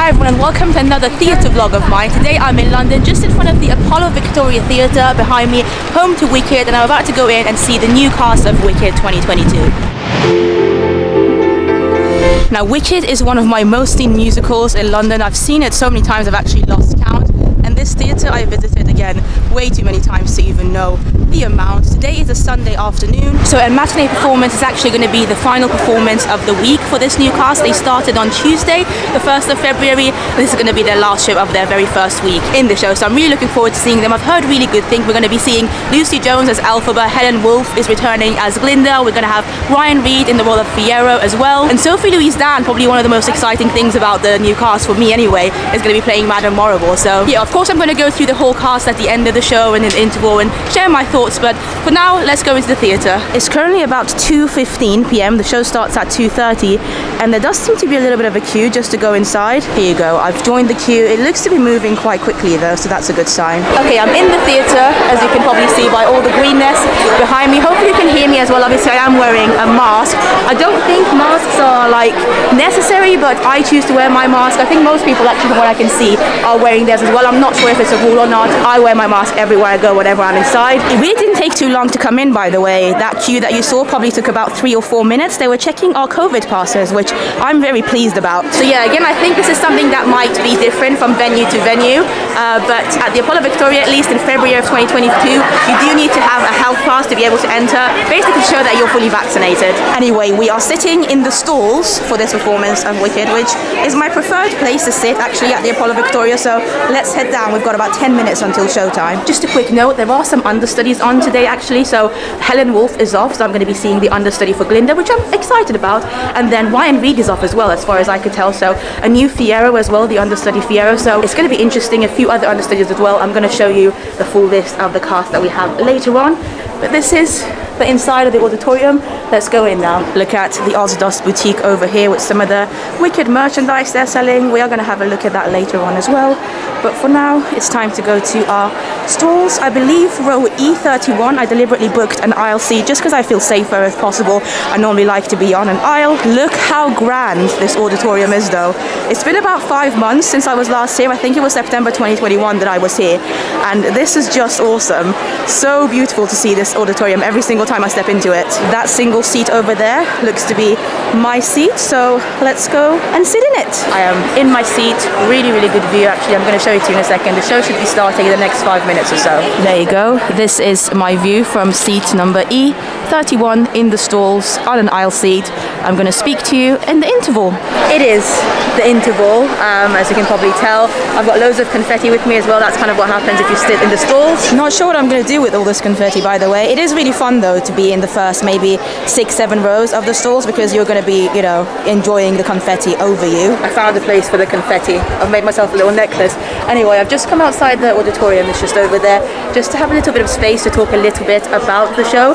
Hi everyone, and welcome to another theatre vlog of mine. Today I'm in London, just in front of the Apollo Victoria Theatre behind me, home to Wicked, and I'm about to go in and see the new cast of Wicked 2022. Now, Wicked is one of my most seen musicals in London. I've seen it so many times I've actually lost count. And this theatre I visited again way too many times to even know the amount. Today is a Sunday afternoon, so a matinee performance is actually going to be the final performance of the week for this new cast. They started on Tuesday, the 1st of February. This is going to be their last show of their very first week in the show, so I'm really looking forward to seeing them. I've heard really good things. We're going to be seeing Lucie Jones as Elphaba, Helen Woolf is returning as Glinda, we're going to have Ryan Reid in the role of Fiyero as well, and Sophie-Louise Dann, probably one of the most exciting things about the new cast for me anyway, is going to be playing Madame Morrible. So yeah, of course I'm going to go through the whole cast at the end of the show and in the interval and share my thoughts. But for now, let's go into the theatre. It's currently about 2:15 p.m. The show starts at 2:30, and there does seem to be a little bit of a queue just to go inside. Here you go, I've joined the queue. It looks to be moving quite quickly though, so that's a good sign. Okay, I'm in the theatre, as you can probably see by all the greenness behind me. Hopefully you can hear me as well. Obviously I am wearing a mask. I don't think masks are like necessary, but I choose to wear my mask. I think most people, actually from what I can see, are wearing theirs as well. I'm not sure if it's a rule or not. I wear my mask everywhere I go, whenever I'm inside. It didn't take too long to come in, by the way. That queue that you saw probably took about 3 or 4 minutes. They were checking our COVID passes, which I'm very pleased about. So yeah, again, I think this is something that might be different from venue to venue, but at the Apollo Victoria, at least in February of 2022, you do need to have a health pass to be able to enter, basically to show that you're fully vaccinated. Anyway, we are sitting in the stalls for this performance of Wicked, which is my preferred place to sit actually at the Apollo Victoria, so let's head down. We've got about 10 minutes until showtime. Just a quick note, there are some understudies on today actually, so Helen Woolf is off, so I'm going to be seeing the understudy for Glinda, which I'm excited about, and then Ryan Reid is off as well, as far as I could tell, so a new Fiyero as well, the understudy Fiyero, so it's going to be interesting. A few other understudies as well. I'm going to show you the full list of the cast that we have later on, but this is the inside of the auditorium. Let's go in now. Look at the Ozdos boutique over here with some of the Wicked merchandise they're selling. We are going to have a look at that later on as well, but for now it's time to go to our stalls. I believe row E31. I deliberately booked an aisle seat just because I feel safer if possible. I normally like to be on an aisle. Look how grand this auditorium is though. It's been about 5 months since I was last here. I think it was September 2021 that I was here, and this is just awesome. So beautiful to see this auditorium every single time I step into it. That single seat over there looks to be my seat, so let's go and sit in it. I am in my seat. Really good view actually. I'm going to show it to you in a second. The show should be starting in the next 5 minutes or so. There you go. This is my view from seat number E31 in the stalls on an aisle seat. I'm going to speak to you in the interval. It is the interval, as you can probably tell. I've got loads of confetti with me as well. That's kind of what happens if you sit in the stalls. Not sure what I'm going to do with all this confetti, by the way. It is really fun though to be in the first maybe 6-7 rows of the stalls, because you're going to be, you know, enjoying the confetti over you. I found a place for the confetti. I've made myself a little necklace. Anyway, I've just come outside the auditorium. It's just over there, just to have a little bit of space to talk a little bit about the show.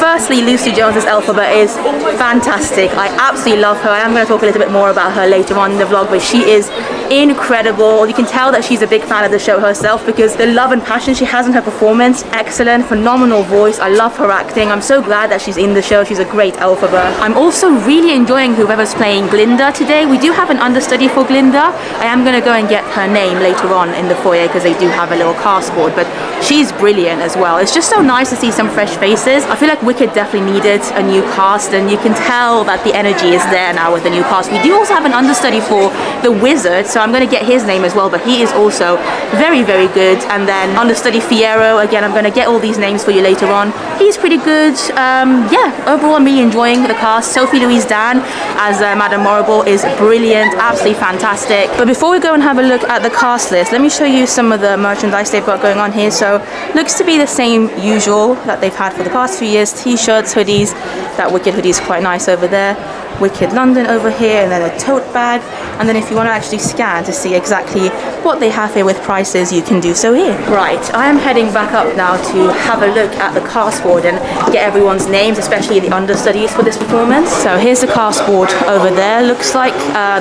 Firstly, Lucie Jones' Elphaba is fantastic. I absolutely love her. I am going to talk a little bit more about her later on in the vlog, but she is incredible. You can tell that she's a big fan of the show herself, because the love and passion she has in her performance, excellent, phenomenal voice. I love her acting. I'm so glad that she's in the show. She's a great Elphaba. I'm also really enjoying whoever's playing Glinda today. We do have an understudy for Glinda. I am going to go and get her name later on in the foyer, because they do have a little cast board, but she's brilliant as well. It's just so nice to see some fresh faces. I feel like Wicked definitely needed a new cast, and you can tell that the energy is there now with the new cast. We do also have an understudy for the Wizard, so I'm going to get his name as well, but he is also very good. And then understudy Fiyero, again, I'm going to get all these names for you later on. He's pretty good. Yeah, overall I'm really enjoying the cast. Sophie-Louise Dann as Madame Morrible is brilliant, absolutely fantastic. But before we go and have a look at the cast list, let me show you some of the merchandise they've got going on here. So looks to be the same usual that they've had for the past few years. T-shirts, hoodies. That Wicked hoodie is quite nice over there. Wicked London over here, and then a tote bag. And then if you want to actually scan to see exactly what they have here with prices, you can do so here. Right, I am heading back up now to have a look at the cast board and get everyone's names, especially the understudies for this performance. So here's the cast board over there. Looks like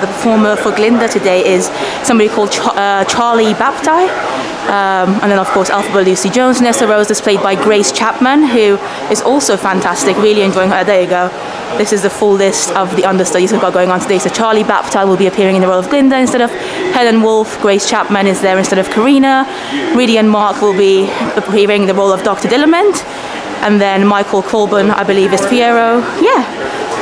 the performer for Glinda today is somebody called Charli Baptie. And then of course Elphaba, Lucie Jones. Nessa Rose is played by Grace Chapman, who is also fantastic. Really enjoying her. There you go. This is the full list of of the understudies we've got going on today. So Charli Baptie will be appearing in the role of Glinda instead of Helen Woolf. Grace Chapman is there instead of Karina. Rhidian Marc will be appearing in the role of Dr. Dillamond. And then Michael Colbourne, I believe, is Fiyero. Yeah.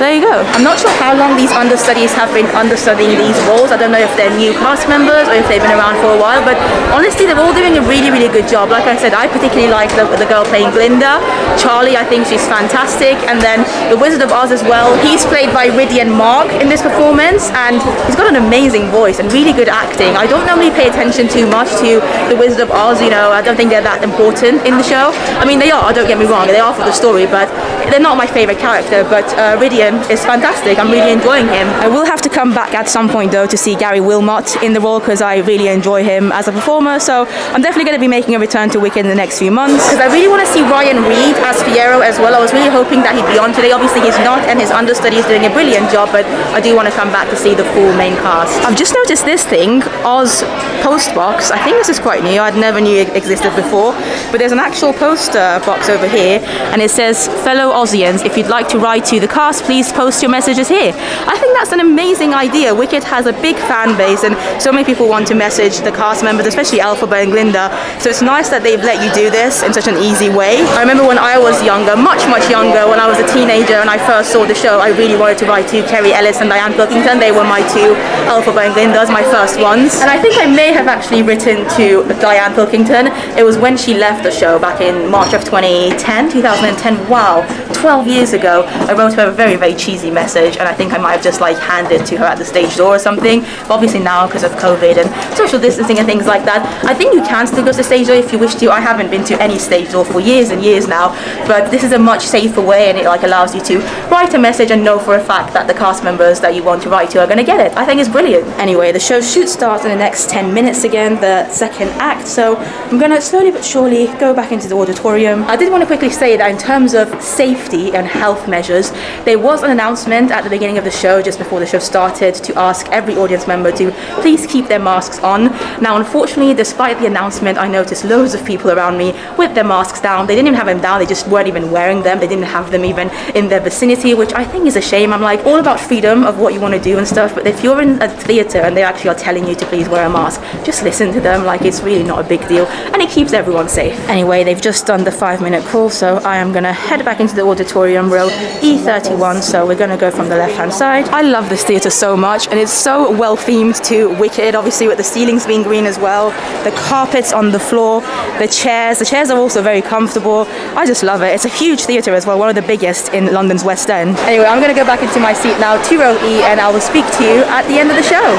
There you go. I'm not sure how long these understudies have been understudying these roles. I don't know if they're new cast members or if they've been around for a while, but honestly, they're all doing a really, really good job. Like I said, I particularly like the girl playing Glinda. Charli, I think she's fantastic. And then the Wizard of Oz as well. He's played by Rhidian Marc in this performance, and he's got an amazing voice and really good acting. I don't normally pay attention too much to the Wizard of Oz, you know, I don't think they're that important in the show. I mean, they are, don't get me wrong, they are for the story, but they're not my favourite character. But Rhidian is fantastic. I'm really enjoying him. I will have to come back at some point though to see Gary Wilmot in the role, because I really enjoy him as a performer, so I'm definitely going to be making a return to Wicked in the next few months. Because I really want to see Ryan Reid as Fiyero as well. I was really hoping that he'd be on today. Obviously he's not, and his understudy is doing a brilliant job, but I do want to come back to see the full main cast. I've just noticed this thing, Oz post box. I think this is quite new. I'd never knew it existed before, but there's an actual poster box over here and it says, "Fellow Ozians, if you'd like to write to the cast, please post your messages here." I think that's an amazing idea. Wicked has a big fan base and so many people want to message the cast members, especially Elphaba and Glinda, so it's nice that they've let you do this in such an easy way. I remember when I was younger, much younger, when I was a teenager and I first saw the show, I really wanted to write to Kerry Ellis and Diane Pilkington. They were my two Elphaba and Glindas, my first ones, and I think I may have actually written to Diane Pilkington. It was when she left the show back in March of 2010. Wow, 12 years ago. I wrote her a very cheesy message, and I think I might have just like handed it to her at the stage door or something. But obviously now, because of COVID and social distancing and things like that, I think you can still go to the stage door if you wish to. I haven't been to any stage door for years and years now, but this is a much safer way, and it like allows you to write a message and know for a fact that the cast members that you want to write to are going to get it. I think it's brilliant. Anyway, the show should start in the next 10 minutes again, the second act, so I'm going to slowly but surely go back into the auditorium. I did want to quickly say that in terms of safety and health measures, there was an announcement at the beginning of the show, just before the show started, to ask every audience member to please keep their masks on. Now, unfortunately, despite the announcement, I noticed loads of people around me with their masks down. They didn't even have them down, they just weren't even wearing them. They didn't have them even in their vicinity, which I think is a shame. I'm like all about freedom of what you want to do and stuff, but if you're in a theatre and they actually are telling you to please wear a mask, just listen to them. Like, it's really not a big deal, and it keeps everyone safe. Anyway, they've just done the 5-minute call, so I am going to head back into the auditorium, row E30. So we're going to go from the left hand side. I love this theatre so much, and it's so well themed to Wicked, obviously with the ceilings being green as well, the carpets on the floor, the chairs are also very comfortable. I just love it. It's a huge theatre as well, one of the biggest in London's West End. Anyway, I'm going to go back into my seat now to row E, and I will speak to you at the end of the show.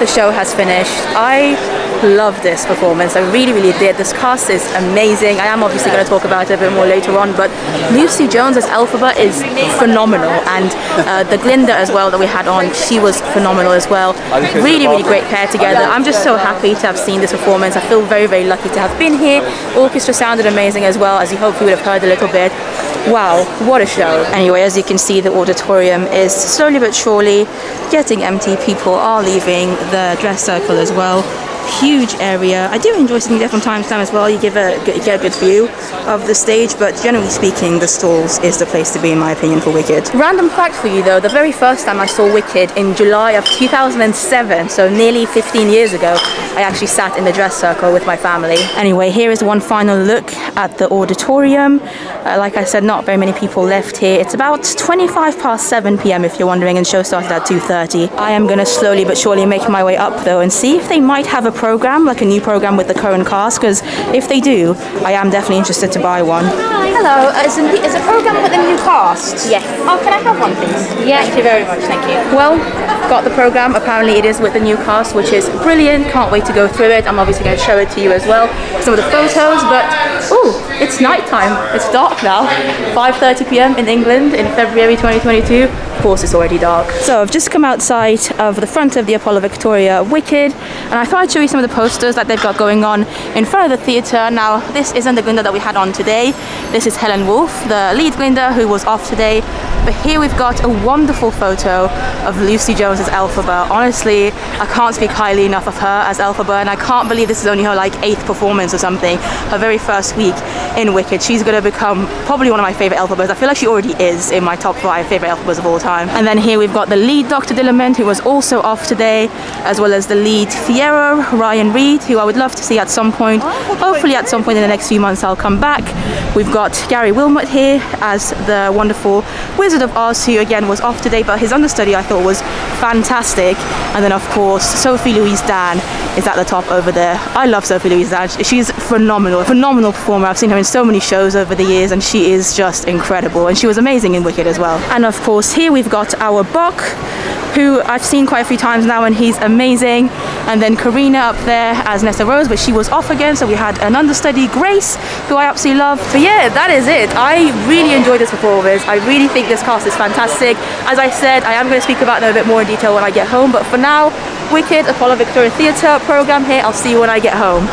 the show has finished. I love this performance. I really, really did. This cast is amazing. I am obviously going to talk about it a bit more later on, but Lucie Jones as Elphaba is phenomenal, and the Glinda as well that we had on, she was phenomenal as well. Really, really great pair together. I'm just so happy to have seen this performance. I feel very, very lucky to have been here. Orchestra sounded amazing as well, as you hopefully would have heard a little bit. Wow, what a show. Anyway, as you can see, the auditorium is slowly but surely getting empty. People are leaving the dress circle as well. Huge area. I do enjoy sitting there from time to time as well. You get a good view of the stage, but generally speaking, the stalls is the place to be, in my opinion, for Wicked. Random fact for you though, the very first time I saw Wicked in July of 2007, so nearly 15 years ago, I actually sat in the dress circle with my family. Anyway, here is one final look at the auditorium. Like I said, not very many people left here. It's about 7:25 PM if you're wondering, and show started at 2:30. I am gonna slowly but surely make my way up though and see if they might have a program, like a new program with the current cast, because if they do, I am definitely interested to buy one. Hi. Hello, it's a program with a new cast? Yes. Oh, can I have one please? Yeah. Thank you very much, thank you. Well, got the program, apparently it is with the new cast, which is brilliant, can't wait to go through it. I'm obviously going to show it to you as well, some of the photos, but oh, it's night time, it's dark now, 5:30 PM in England in February 2022. Of course it's already dark. So I've just come outside of the front of the Apollo Victoria Wicked, and I thought I'd show you some of the posters that they've got going on in front of the theatre. Now this isn't the Glinda that we had on today, this is Helen Woolf, the lead Glinda, who was off today, but here we've got a wonderful photo of Lucie Jones as Elphaba. Honestly, I can't speak highly enough of her as Elphaba, and I can't believe this is only her like 8th performance or something, her very first week in Wicked. She's going to become probably one of my favourite Elphabas. I feel like she already is in my top 5 favourite Elphabas of all time. And then here we've got the lead Dr. Dillamond, who was also off today, as well as the lead Fiyero, Ryan Reid, who I would love to see at some point. Hopefully at some point in the next few months I'll come back. We've got Gary Wilmot here as the wonderful Wizard of Oz, who again was off today, but his understudy I thought was fantastic. And then of course Sophie-Louise Dann is at the top over there. I love Sophie-Louise Dann. She's phenomenal, phenomenal performer. I've seen her in so many shows over the years, and she is just incredible, and she was amazing in Wicked as well. And of course here we've got our Boq, who I've seen quite a few times now, and he's amazing. And then Karina up there as Nessa Rose, but she was off again, so we had an understudy, Grace, who I absolutely love. But yeah, that is it. I really enjoyed this performance. I really think this cast is fantastic. As I said, I am going to speak about them a bit more in detail when I get home, but for now, Wicked, Apollo Victoria Theatre programme here. I'll see you when I get home.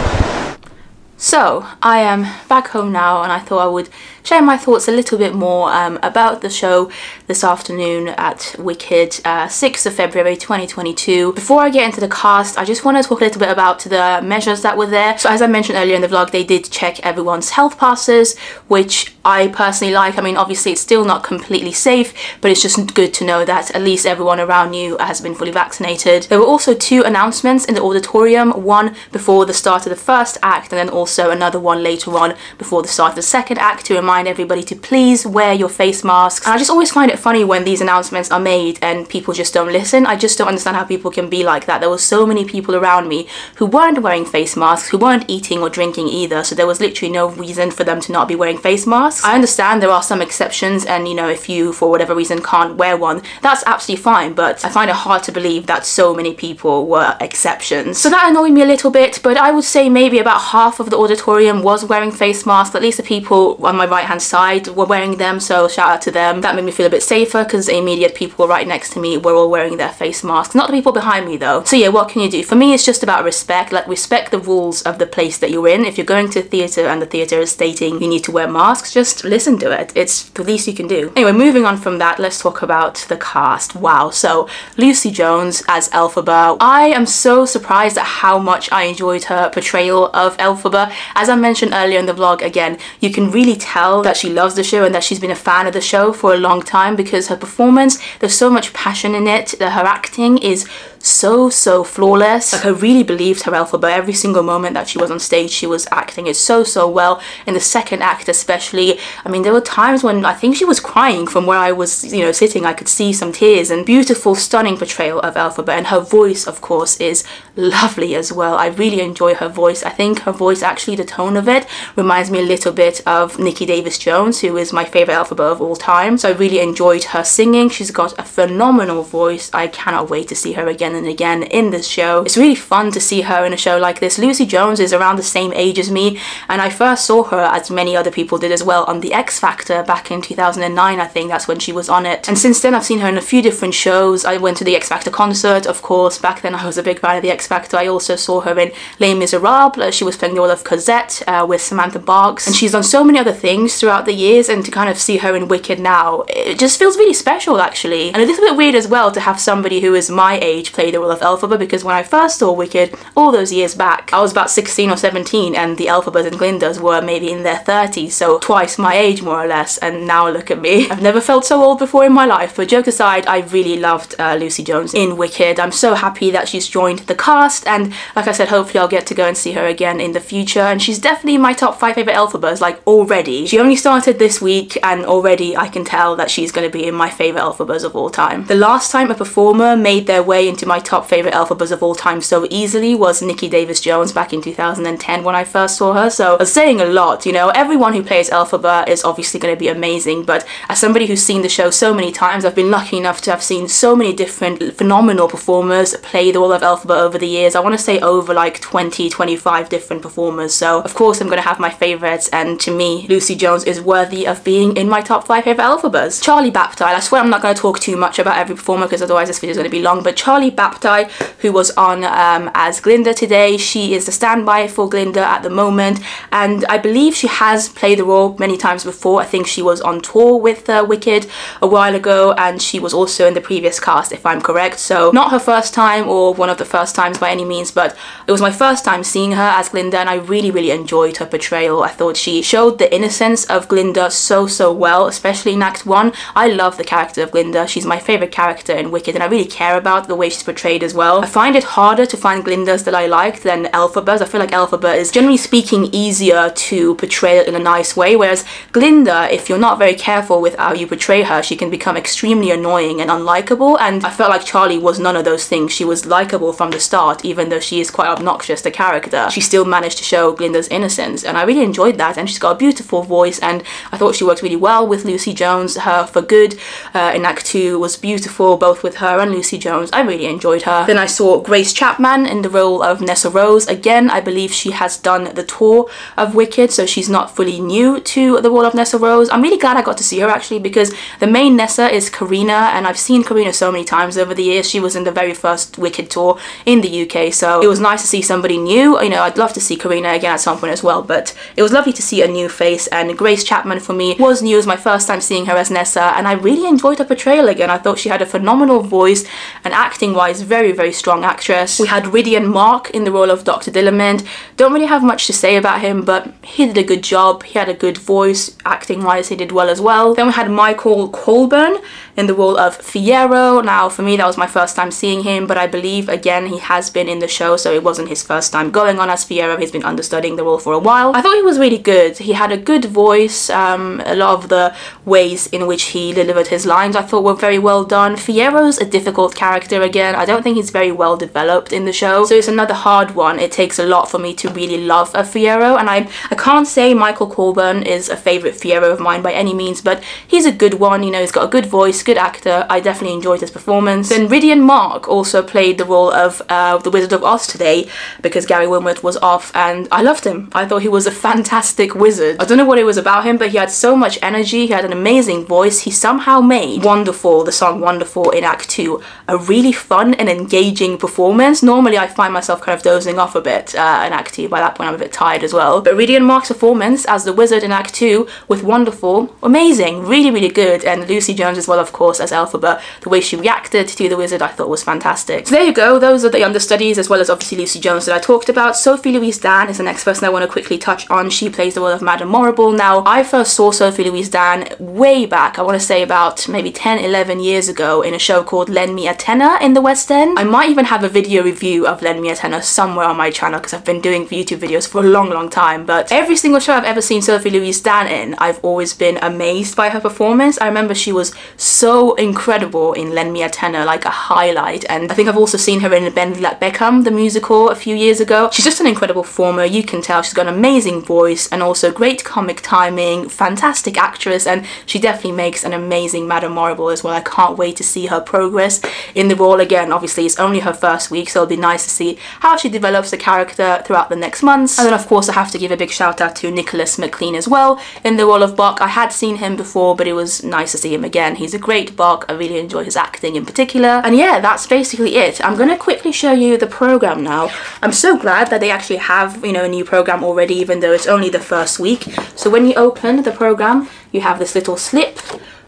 So, I am back home now, and I thought I would share my thoughts a little bit more about the show this afternoon at Wicked, 6th of February 2022. Before I get into the cast, I just want to talk a little bit about the measures that were there. So as I mentioned earlier in the vlog, they did check everyone's health passes, which I personally like. I mean, obviously it's still not completely safe, but it's just good to know that at least everyone around you has been fully vaccinated. There were also 2 announcements in the auditorium, one before the start of the first act, and then also another one later on before the start of the second act, to remind everybody to please wear your face masks. And I just always find it funny when these announcements are made and people just don't listen. I just don't understand how people can be like that. There were so many people around me who weren't wearing face masks, who weren't eating or drinking either, so there was literally no reason for them to not be wearing face masks. I understand there are some exceptions, and you know, if you for whatever reason can't wear one, that's absolutely fine, but I find it hard to believe that so many people were exceptions. So that annoyed me a little bit, but I would say maybe about half of the auditorium was wearing face masks. At least the people on my right hand side were wearing them, so shout out to them. That made me feel a bit safer, because the immediate people right next to me were all wearing their face masks, not the people behind me though. So yeah, what can you do? For me, it's just about respect. Like, respect the rules of the place that you're in. If you're going to theatre and the theatre is stating you need to wear masks, just listen to it. It's the least you can do. Anyway, moving on from that, let's talk about the cast. Wow, so Lucie Jones as Elphaba. I am so surprised at how much I enjoyed her portrayal of Elphaba. As I mentioned earlier in the vlog, again, you can really tell that she loves the show and that she's been a fan of the show for a long time, because her performance, there's so much passion in it, that her acting is so flawless. Like, I really believed her Elphaba. Every single moment that she was on stage, she was acting it so well. In the second act especially, I mean, there were times when I think she was crying. From where I was, you know, sitting, I could see some tears. And beautiful, stunning portrayal of Elphaba, and her voice of course is lovely as well. I really enjoy her voice. I think her voice, actually the tone of it, reminds me a little bit of Nikki Davis Jones, who is my favourite Elphaba of all time. So I really enjoyed her singing. She's got a phenomenal voice. I cannot wait to see her again and again in this show. It's really fun to see her in a show like this. Lucie Jones is around the same age as me, and I first saw her, as many other people did as well, on The X Factor back in 2009, I think that's when she was on it. And since then I've seen her in a few different shows. I went to the X Factor concert, of course, back then I was a big fan of the X Factor. I also saw her in Les Miserables. She was playing the role of Cosette with Samantha Barks, and she's done so many other things throughout the years, and to kind of see her in Wicked now, it just feels really special actually, and a little bit weird as well to have somebody who is my age play the role of Elphaba, because when I first saw Wicked all those years back, I was about 16 or 17 and the Elphabas and Glindas were maybe in their 30s, so twice my age more or less, and now look at me. I've never felt so old before in my life, but joke aside, I really loved Lucie Jones in Wicked. I'm so happy that she's joined the cast, and like I said, hopefully I'll get to go and see her again in the future, and she's definitely in my top 5 favourite Elphabas, like already. She only started this week and already I can tell that she's going to be in my favourite Elphabas of all time. The last time a performer made their way into my top favourite Elphabas of all time so easily was Nikki Davis Jones back in 2010 when I first saw her, so I was saying a lot, you know. Everyone who plays Elphaba is obviously going to be amazing, but as somebody who's seen the show so many times, I've been lucky enough to have seen so many different phenomenal performers play the role of Elphaba over the years. I want to say over like 20-25 different performers, so of course I'm going to have my favourites, and to me Lucie Jones is worthy of being in my top 5 favourite Elphabas. Charli Baptie, I swear I'm not going to talk too much about every performer because otherwise this video is going to be long, but Charli Baptie, who was on as Glinda today, she is the standby for Glinda at the moment, and I believe she has played the role many times before. I think she was on tour with Wicked a while ago, and she was also in the previous cast if I'm correct, so not her first time or one of the first times by any means, but it was my first time seeing her as Glinda, and I really enjoyed her portrayal. I thought she showed the innocence of Glinda so well, especially in Act 1. I love the character of Glinda, she's my favourite character in Wicked, and I really care about the way she's portrayed as well. I find it harder to find Glindas that I liked than Elphabas. I feel like Elphaba is generally speaking easier to portray in a nice way, whereas Glinda, if you're not very careful with how you portray her, she can become extremely annoying and unlikable, and I felt like Charli was none of those things. She was likable from the start, even though she is quite obnoxious, the character. She still managed to show Glinda's innocence, and I really enjoyed that, and she's got a beautiful voice, and I thought she worked really well with Lucie Jones. Her For Good in Act 2 was beautiful, both with her and Lucie Jones. I really enjoyed her. Then I saw Grace Chapman in the role of Nessa Rose. Again, I believe she has done the tour of Wicked, so she's not fully new to the role of Nessa Rose. I'm really glad I got to see her actually, because the main Nessa is Karina, and I've seen Karina so many times over the years. She was in the very first Wicked tour in the UK, so it was nice to see somebody new. You know, I'd love to see Karina again at some point as well, but it was lovely to see a new face, and Grace Chapman for me was new. It was my first time seeing her as Nessa, and I really enjoyed her portrayal again. I thought she had a phenomenal voice, and acting wise, very strong actress. We had Rhidian Marc in the role of Dr. Dillamond. Don't really have much to say about him, but he did a good job. He had a good voice. Acting wise, he did well as well. Then we had Michael Colbourne in the role of Fiyero. Now for me that was my first time seeing him, but I believe again he has been in the show, so it wasn't his first time going on as Fiyero. He's been understudying the role for a while. I thought he was really good. He had a good voice. A lot of the ways in which he delivered his lines I thought were very well done. Fiyero's a difficult character again. I don't think he's very well developed in the show, so it's another hard one. It takes a lot for me to really love a Fiyero, and I can't say Michael Colbourne is a favourite Fiyero of mine by any means, but he's a good one, you know. He's got a good voice, good actor. I definitely enjoyed his performance. Then Rhidian Marc also played the role of the Wizard of Oz today because Gary Wilmot was off, and I loved him. I thought he was a fantastic wizard. I don't know what it was about him, but he had so much energy, he had an amazing voice. He somehow made Wonderful, the song Wonderful in Act 2, a really fun and engaging performance. Normally I find myself kind of dozing off a bit in Act 2, by that point I'm a bit tired as well, but Rhidian Marc's performance as the Wizard in Act 2 with Wonderful, amazing, really good, and Lucie Jones as well of course as Elphaba. The way she reacted to the Wizard I thought was fantastic. So there you go, those are the understudies as well as obviously Lucie Jones that I talked about. Sophie-Louise Dann is the next person I want to quickly touch on. She plays the role of Madame Morrible. Now I first saw Sophie-Louise Dann way back, I want to say about maybe 10-11 years ago in a show called Lend Me A Tenor in the West End. I might even have a video review of Lend Me A Tenor somewhere on my channel because I've been doing YouTube videos for a long time, but every single show I've ever seen Sophie-Louise Dann in, I've always been amazed by her performance. I remember she was so incredible in Lend Me A Tenor, like a highlight. And I think I've also seen her in Bend It Like Beckham, the musical, a few years ago. She's just an incredible performer, you can tell. She's got an amazing voice and also great comic timing, fantastic actress, and she definitely makes an amazing Madame Morrible as well. I can't wait to see her progress in the role. Again, obviously it's only her first week, so it'll be nice to see how she develops the character throughout the next months. And then of course I have to give a big shout out to Nicholas McLean as well in the role of Boq. I had seen him before, but it was nice to see him again. He's a great Boq. I really enjoy his acting in particular. And yeah, that's basically it. I'm going to quickly show you the programme now. I'm so glad that they actually have, you know, a new programme already, even though it's only the first week. So when you open the programme, you have this little slip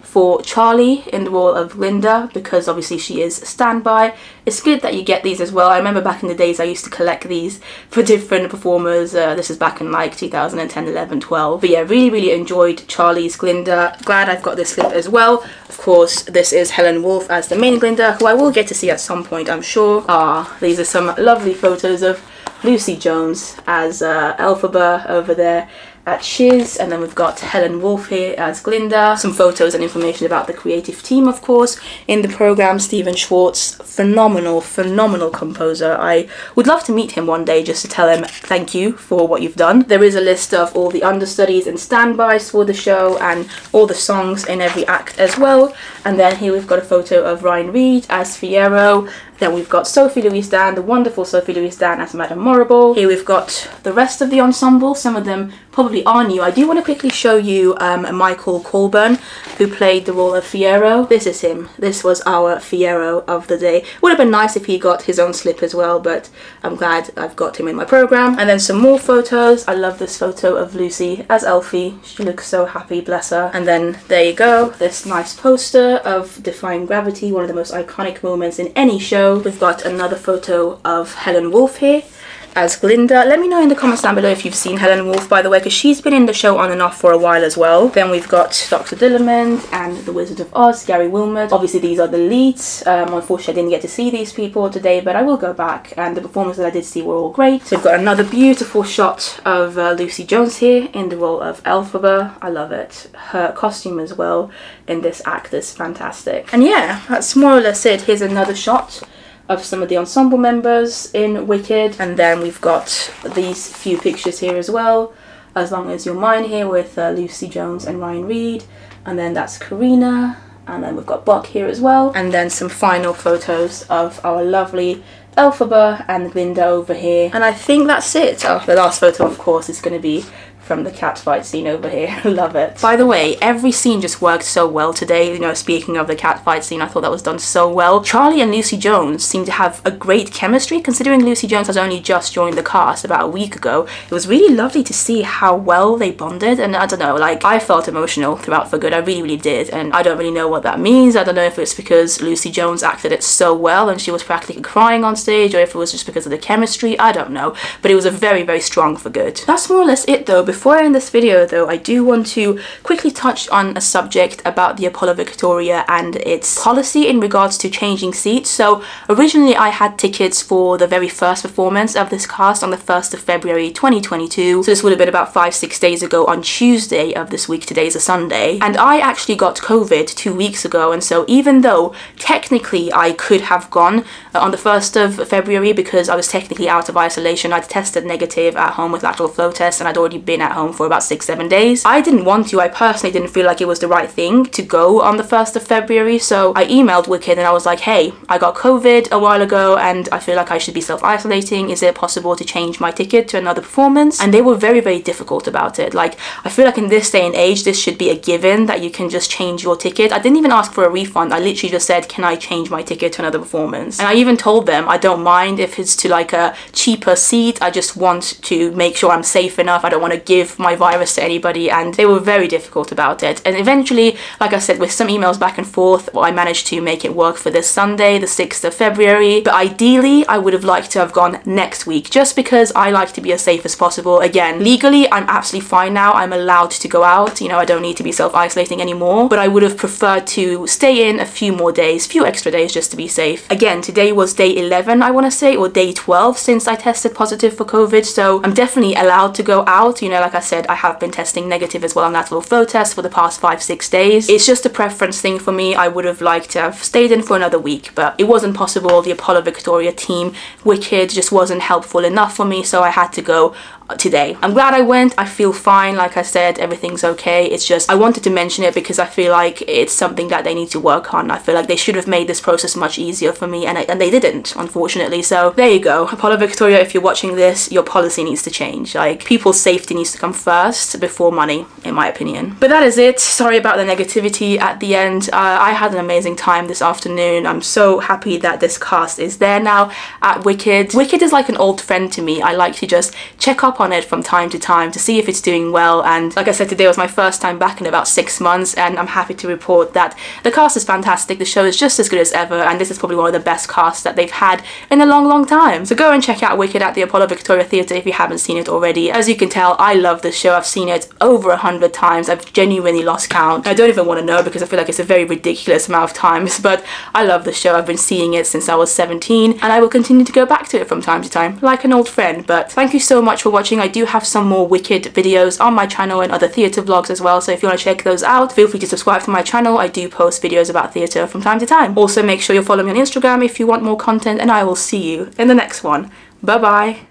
for Charli in the role of Glinda, because obviously she is standby. It's good that you get these as well. I remember back in the days I used to collect these for different performers. This is back in like 2010, 11, 12. But yeah, really enjoyed Charli's Glinda. Glad I've got this slip as well. Of course, this is Helen Woolf as the main Glinda, who I will get to see at some point, I'm sure. These are some lovely photos of Lucie Jones as Elphaba over there at Shiz, and then we've got Helen Woolf here as Glinda. Some photos and information about the creative team, of course, in the programme. Stephen Schwartz, phenomenal composer. I would love to meet him one day just to tell him thank you for what you've done. There is a list of all the understudies and standbys for the show and all the songs in every act as well. And then here we've got a photo of Ryan Reid as Fiyero. Then we've got Sophie-Louise Dann, the wonderful Sophie-Louise Dann as Madame Morrible. Here we've got the rest of the ensemble. Some of them probably are new. I do want to quickly show you Michael Colbourne, who played the role of Fiyero. This is him. This was our Fiyero of the day. Would have been nice if he got his own slip as well, but I'm glad I've got him in my programme. And then some more photos. I love this photo of Lucy as Elphie. She looks so happy, bless her. And then there you go. This nice poster of Defying Gravity, one of the most iconic moments in any show. We've got another photo of Helen Woolf here as Glinda. Let me know in the comments down below if you've seen Helen Woolf, by the way, because she's been in the show on and off for a while as well. Then we've got Dr. Dillamond and the Wizard of Oz, Gary Wilmot. Obviously these are the leads. Unfortunately I didn't get to see these people today, but I will go back, and the performances that I did see were all great. So we've got another beautiful shot of Lucie Jones here in the role of Elphaba. I love it. Her costume as well in this act is fantastic. And yeah, that's more or less it. Here's another shot of some of the ensemble members in Wicked. And then we've got these few pictures here as well. As Long As You're Mine here with Lucie Jones and Ryan Reid. And then that's Karina. And then we've got Boq here as well. And then some final photos of our lovely Elphaba and Glinda over here. And I think that's it. Oh, the last photo, of course, is going to be from the catfight scene over here. Love it. By the way, every scene just worked so well today. You know, speaking of the catfight scene, I thought that was done so well. Charli and Lucie Jones seem to have a great chemistry, considering Lucie Jones has only just joined the cast about a week ago. It was really lovely to see how well they bonded, and I don't know, like, I felt emotional throughout for good. I really did, and I don't really know what that means. I don't know if it's because Lucie Jones acted it so well and she was practically crying on stage, or if it was just because of the chemistry. I don't know, but it was a very strong for good. That's more or less it though. Before I end this video though, I do want to quickly touch on a subject about the Apollo Victoria and its policy in regards to changing seats. So originally I had tickets for the very first performance of this cast on the 1st of February 2022. So this would have been about 5-6 days ago on Tuesday of this week. Today's a Sunday. And I actually got COVID 2 weeks ago, and so even though technically I could have gone on the 1st of February because I was technically out of isolation, I'd tested negative at home with lateral flow tests and I'd already been at home for about 6-7 days. I didn't want to. I personally didn't feel like it was the right thing to go on the 1st of February, so I emailed Wicked and I was like, hey, I got COVID a while ago and I feel like I should be self-isolating. Is it possible to change my ticket to another performance? And they were very difficult about it. Like, I feel like in this day and age, this should be a given that you can just change your ticket. I didn't even ask for a refund. I literally just said, can I change my ticket to another performance? And I even told them, I don't mind if it's to like a cheaper seat. I just want to make sure I'm safe enough. I don't want to give my virus to anybody, and they were very difficult about it. And eventually, like I said, with some emails back and forth, I managed to make it work for this Sunday, the 6th of February. But ideally, I would have liked to have gone next week, just because I like to be as safe as possible. Again, legally, I'm absolutely fine now. I'm allowed to go out. You know, I don't need to be self-isolating anymore. But I would have preferred to stay in a few more days, few extra days, just to be safe. Again, today was day 11, I want to say, or day 12 since I tested positive for COVID. So I'm definitely allowed to go out. You know, know, like I said, I have been testing negative as well on that little flow test for the past 5-6 days. It's just a preference thing for me. I would have liked to have stayed in for another week, but it wasn't possible. The Apollo Victoria team, Wicked, just wasn't helpful enough for me, so I had to go today. I'm glad I went. I feel fine. Like I said, everything's okay. It's just I wanted to mention it because I feel like it's something that they need to work on. I feel like they should have made this process much easier for me, and they didn't, unfortunately. So there you go. Apollo Victoria, if you're watching this, your policy needs to change. Like, people's safety needs to come first before money, in my opinion. But that is it. Sorry about the negativity at the end. I had an amazing time this afternoon. I'm so happy that this cast is there now at Wicked. Wicked is like an old friend to me. I like to just check up on it from time to time to see if it's doing well, and like I said, today was my first time back in about 6 months, and I'm happy to report that the cast is fantastic. The show is just as good as ever, and this is probably one of the best casts that they've had in a long, long time. So go and check out Wicked at the Apollo Victoria Theatre if you haven't seen it already. As you can tell, I love this show. I've seen it over 100 times. I've genuinely lost count. I don't even want to know because I feel like it's a very ridiculous amount of times, but I love the show. I've been seeing it since I was 17, and I will continue to go back to it from time to time like an old friend. But thank you so much for watching. I do have some more Wicked videos on my channel and other theatre vlogs as well, so if you want to check those out, feel free to subscribe to my channel. I do post videos about theatre from time to time. Also, make sure you follow me on Instagram if you want more content, and I will see you in the next one. Bye bye!